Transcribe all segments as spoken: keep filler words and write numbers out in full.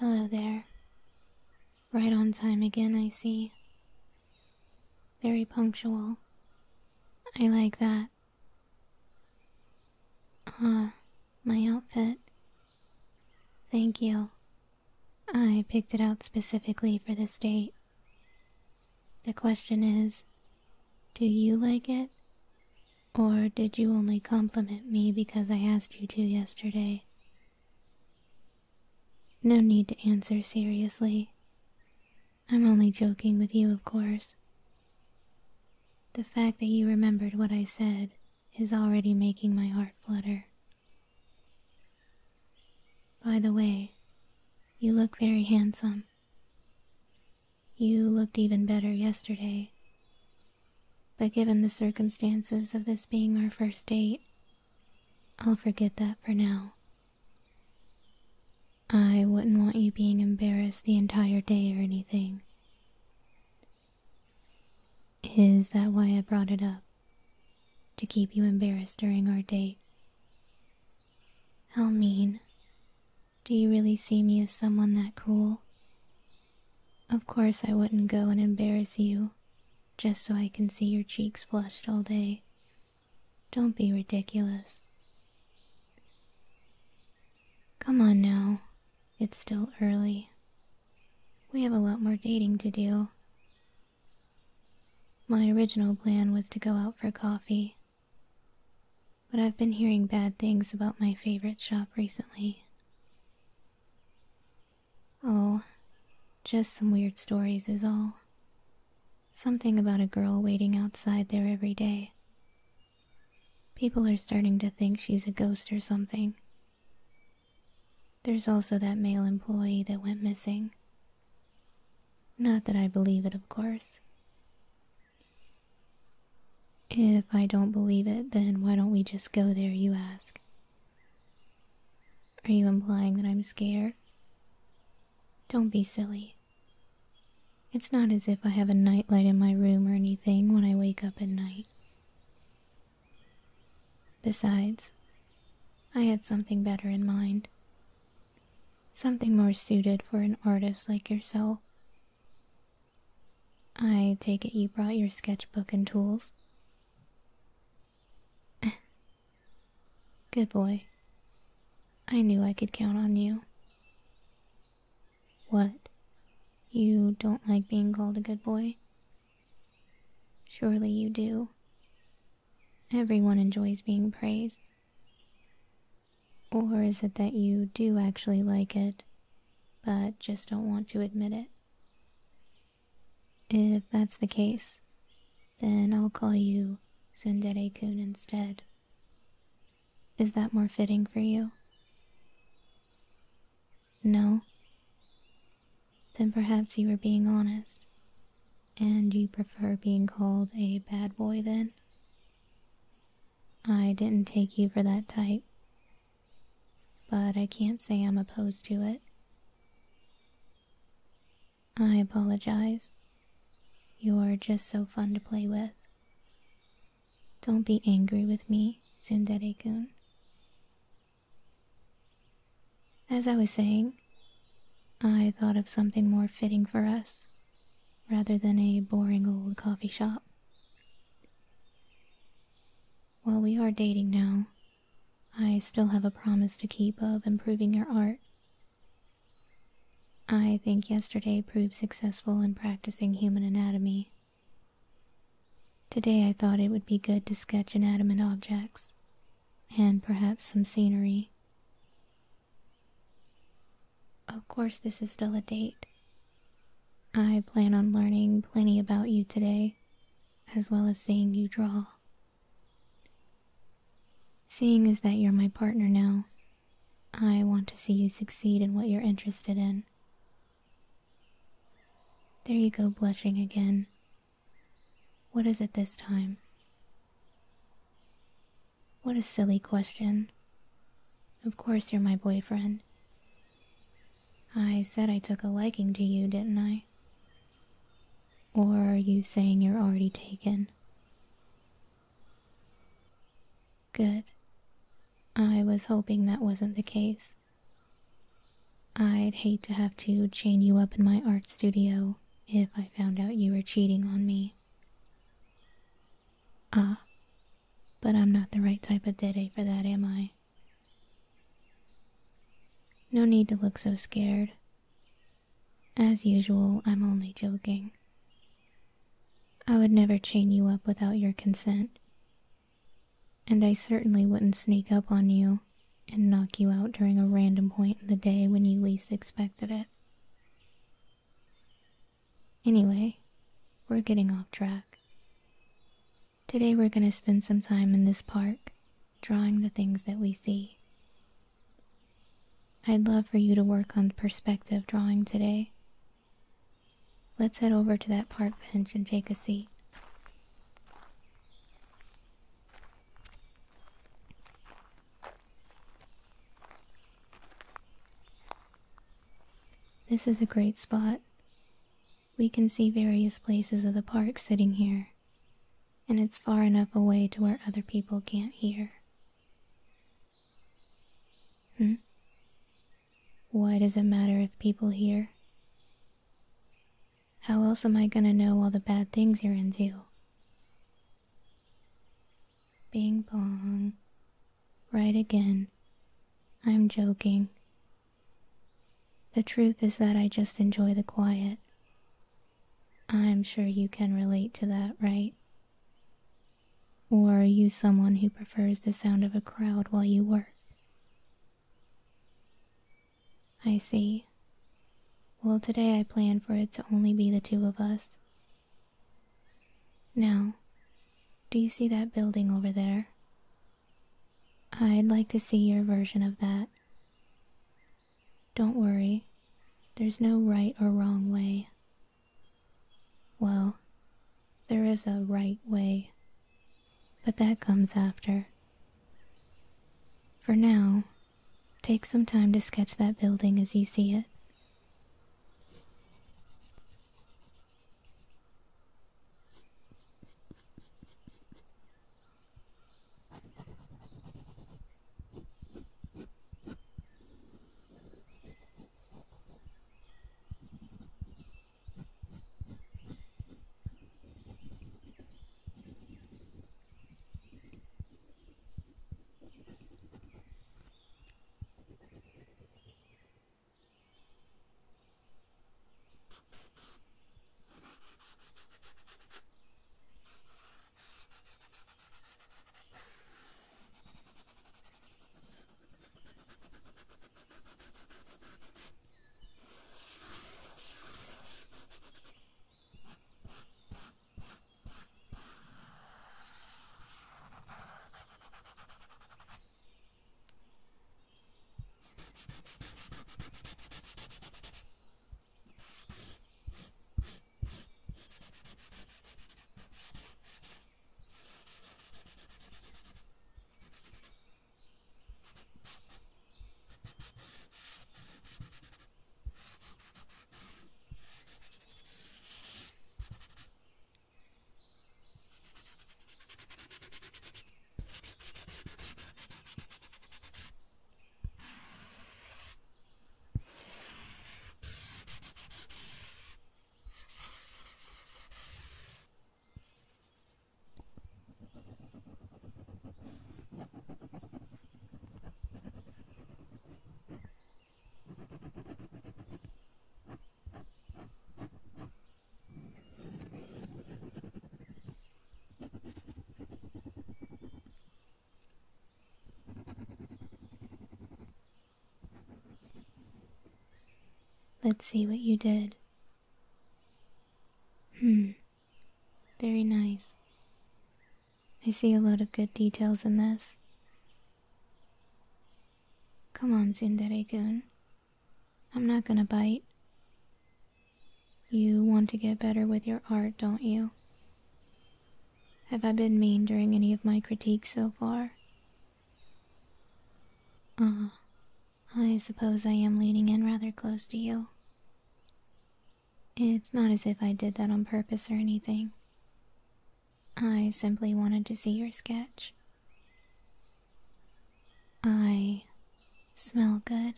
Hello there. Right on time again, I see. Very punctual. I like that. Ah, my outfit. Thank you. I picked it out specifically for this date. The question is, do you like it? Or did you only compliment me because I asked you to yesterday? No need to answer seriously. I'm only joking with you, of course. The fact that you remembered what I said is already making my heart flutter. By the way, you look very handsome. You looked even better yesterday. But given the circumstances of this being our first date, I'll forget that for now. I wouldn't want you being embarrassed the entire day or anything. Is that why I brought it up? To keep you embarrassed during our date? How mean. Do you really see me as someone that cruel? Of course I wouldn't go and embarrass you, just so I can see your cheeks flushed all day. Don't be ridiculous. Come on now, it's still early. We have a lot more dating to do. My original plan was to go out for coffee, but I've been hearing bad things about my favorite shop recently. Oh, just some weird stories is all. Something about a girl waiting outside there every day. People are starting to think she's a ghost or something. There's also that male employee that went missing. Not that I believe it, of course. If I don't believe it, then why don't we just go there, you ask? Are you implying that I'm scared? Don't be silly. It's not as if I have a nightlight in my room or anything when I wake up at night. Besides, I had something better in mind. Something more suited for an artist like yourself. I take it you brought your sketchbook and tools. Good boy. I knew I could count on you. What? You don't like being called a good boy? Surely you do. Everyone enjoys being praised. Or is it that you do actually like it, but just don't want to admit it? If that's the case, then I'll call you Tsundere-kun instead. Is that more fitting for you? No? Then perhaps you were being honest, and you prefer being called a bad boy then? I didn't take you for that type, but I can't say I'm opposed to it. I apologize. You're just so fun to play with. Don't be angry with me, Tsundere-kun. As I was saying, I thought of something more fitting for us, rather than a boring old coffee shop. While we are dating now, I still have a promise to keep of improving your art. I think yesterday proved successful in practicing human anatomy. Today I thought it would be good to sketch inanimate objects, and perhaps some scenery. Of course, this is still a date. I plan on learning plenty about you today, as well as seeing you draw. Seeing as that you're my partner now, I want to see you succeed in what you're interested in. There you go, blushing again. What is it this time? What a silly question. Of course you're my boyfriend. I said I took a liking to you, didn't I? Or are you saying you're already taken? Good. I was hoping that wasn't the case. I'd hate to have to chain you up in my art studio if I found out you were cheating on me. Ah, but I'm not the right type of dede for that, am I? No need to look so scared. As usual, I'm only joking. I would never chain you up without your consent. And I certainly wouldn't sneak up on you and knock you out during a random point in the day when you least expected it. Anyway, we're getting off track. Today we're going to spend some time in this park, drawing the things that we see. I'd love for you to work on perspective drawing today. Let's head over to that park bench and take a seat. This is a great spot. We can see various places of the park sitting here, and it's far enough away to where other people can't hear. Hmm? Why does it matter if people hear? How else am I gonna know all the bad things you're into? Bing bong. Right again. I'm joking. The truth is that I just enjoy the quiet. I'm sure you can relate to that, right? Or are you someone who prefers the sound of a crowd while you work? I see. Well, today I plan for it to only be the two of us. Now, do you see that building over there? I'd like to see your version of that. Don't worry, there's no right or wrong way. Well, there is a right way, but that comes after. For now, take some time to sketch that building as you see it. Let's see what you did. Hmm, very nice. I see a lot of good details in this. Come on, Tsundere-kun. I'm not gonna bite. You want to get better with your art, don't you? Have I been mean during any of my critiques so far? Ah. Uh. I suppose I am leaning in rather close to you. It's not as if I did that on purpose or anything. I simply wanted to see your sketch. I smell good.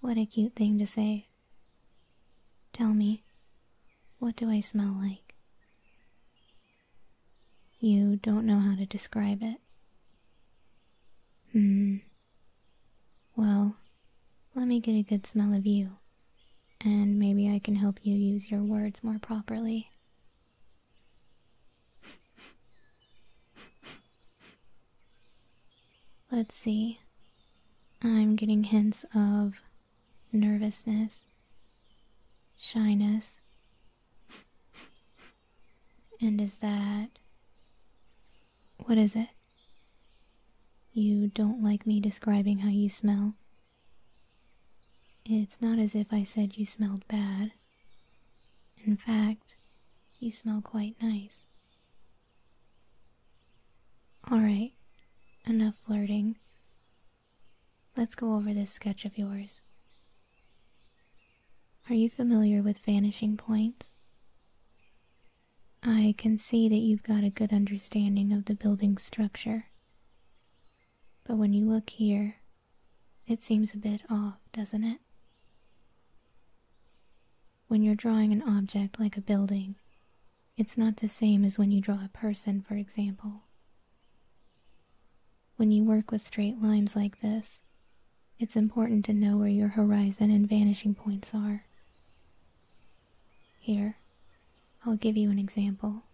What a cute thing to say. Tell me, what do I smell like? You don't know how to describe it. Hmm. Well, let me get a good smell of you, and maybe I can help you use your words more properly. Let's see. I'm getting hints of nervousness, shyness, and is that... what is it? You don't like me describing how you smell? It's not as if I said you smelled bad. In fact, you smell quite nice. Alright, enough flirting. Let's go over this sketch of yours. Are you familiar with vanishing points? I can see that you've got a good understanding of the building's structure. But when you look here, it seems a bit off, doesn't it? When you're drawing an object like a building, it's not the same as when you draw a person, for example. When you work with straight lines like this, it's important to know where your horizon and vanishing points are. Here, I'll give you an example.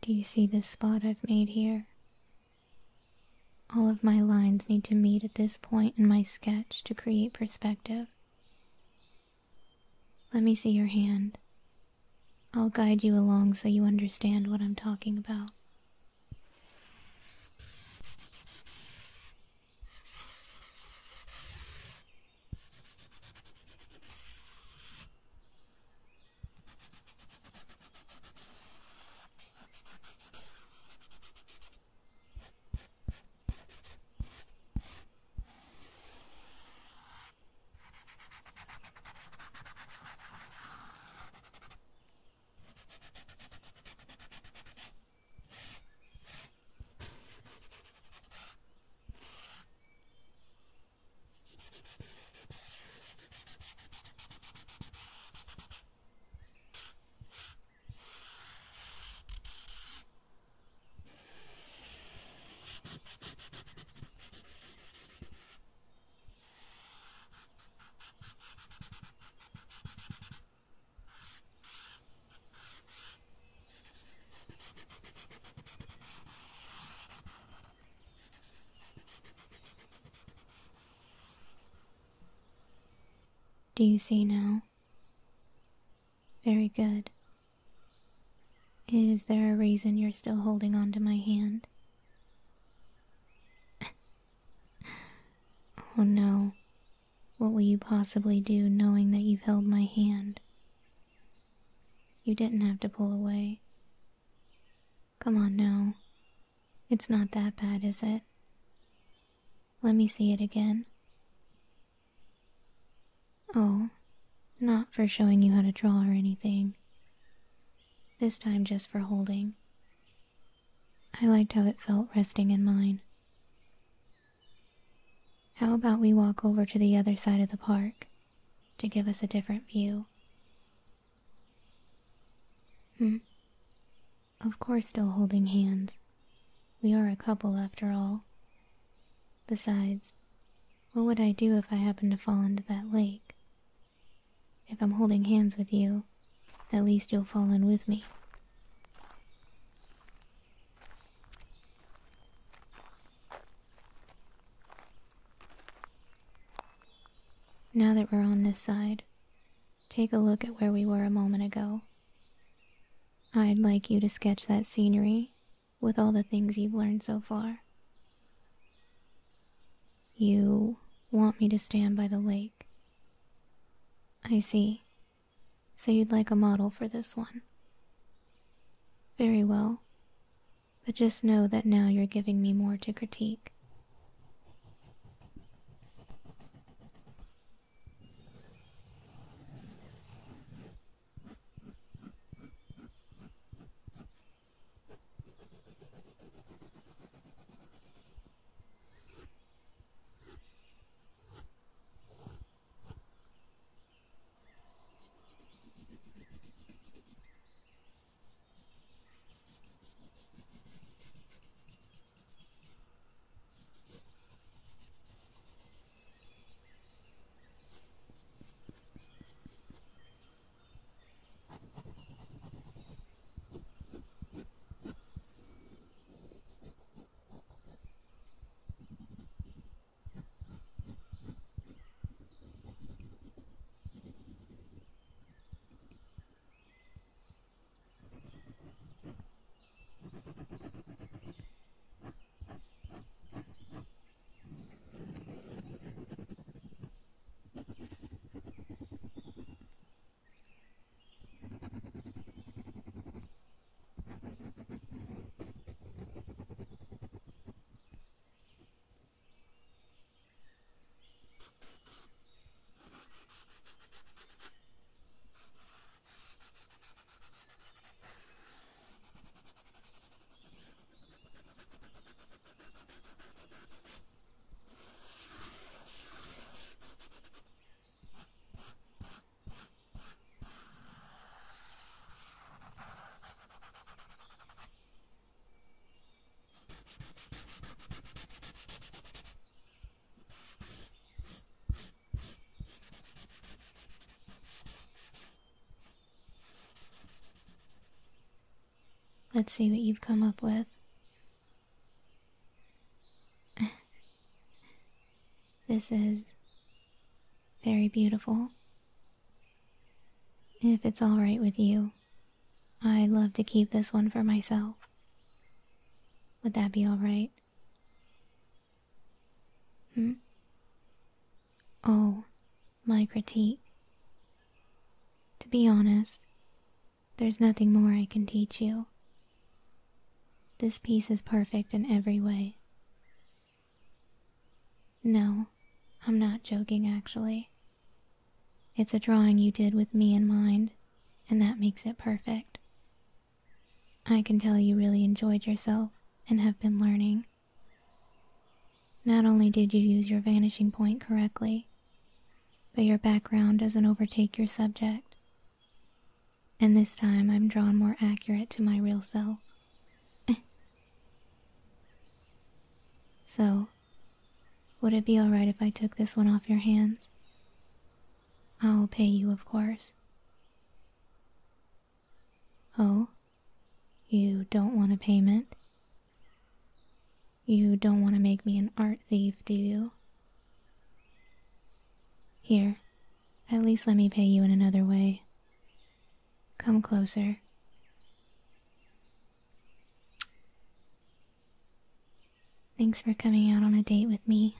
Do you see this spot I've made here? All of my lines need to meet at this point in my sketch to create perspective. Let me see your hand. I'll guide you along so you understand what I'm talking about. Do you see now? Very good. Is there a reason you're still holding on to my hand? Oh no. What will you possibly do knowing that you've held my hand? You didn't have to pull away. Come on now. It's not that bad, is it? Let me see it again. Oh, not for showing you how to draw or anything. This time just for holding. I liked how it felt resting in mine. How about we walk over to the other side of the park to give us a different view? Hmm. Of course, still holding hands. We are a couple after all. Besides, what would I do if I happened to fall into that lake? If I'm holding hands with you, at least you'll fall in with me. Now that we're on this side, take a look at where we were a moment ago. I'd like you to sketch that scenery with all the things you've learned so far. You want me to stand by the lake. I see. So you'd like a model for this one. Very well. But just know that now you're giving me more to critique. Let's see what you've come up with. This is very beautiful. If it's alright with you, I'd love to keep this one for myself. Would that be alright? Hmm? Oh, my critique. To be honest, there's nothing more I can teach you. This piece is perfect in every way. No, I'm not joking actually. It's a drawing you did with me in mind, and that makes it perfect. I can tell you really enjoyed yourself and have been learning. Not only did you use your vanishing point correctly, but your background doesn't overtake your subject. And this time I'm drawn more accurate to my real self. So, would it be alright if I took this one off your hands? I'll pay you, of course. Oh? You don't want a payment? You don't want to make me an art thief, do you? Here, at least let me pay you in another way. Come closer. Thanks for coming out on a date with me.